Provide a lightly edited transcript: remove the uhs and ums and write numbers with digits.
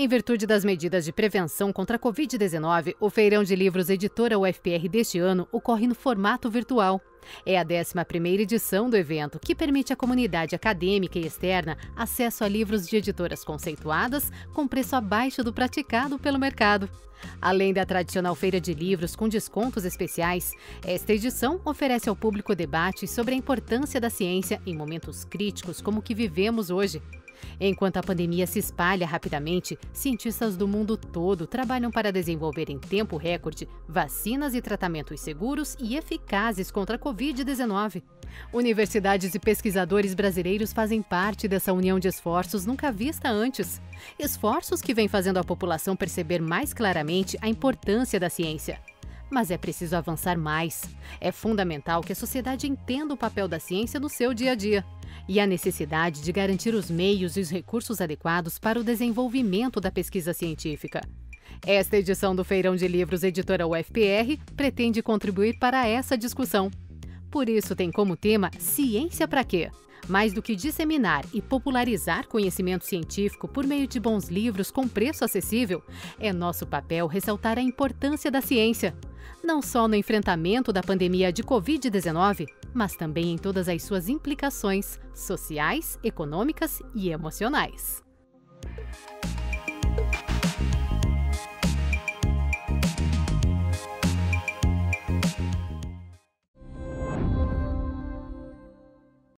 Em virtude das medidas de prevenção contra a Covid-19, o Feirão de Livros Editora UFPR deste ano ocorre no formato virtual. É a 11ª edição do evento, que permite à comunidade acadêmica e externa acesso a livros de editoras conceituadas com preço abaixo do praticado pelo mercado. Além da tradicional feira de livros com descontos especiais, esta edição oferece ao público debates sobre a importância da ciência em momentos críticos como o que vivemos hoje. Enquanto a pandemia se espalha rapidamente, cientistas do mundo todo trabalham para desenvolver em tempo recorde vacinas e tratamentos seguros e eficazes contra a Covid-19. Universidades e pesquisadores brasileiros fazem parte dessa união de esforços nunca vista antes. Esforços que vêm fazendo a população perceber mais claramente a importância da ciência. Mas é preciso avançar mais. É fundamental que a sociedade entenda o papel da ciência no seu dia a dia e a necessidade de garantir os meios e os recursos adequados para o desenvolvimento da pesquisa científica. Esta edição do Feirão de Livros Editora UFPR pretende contribuir para essa discussão. Por isso tem como tema Ciência pra quê? Mais do que disseminar e popularizar conhecimento científico por meio de bons livros com preço acessível, é nosso papel ressaltar a importância da ciência, não só no enfrentamento da pandemia de Covid-19, mas também em todas as suas implicações sociais, econômicas e emocionais.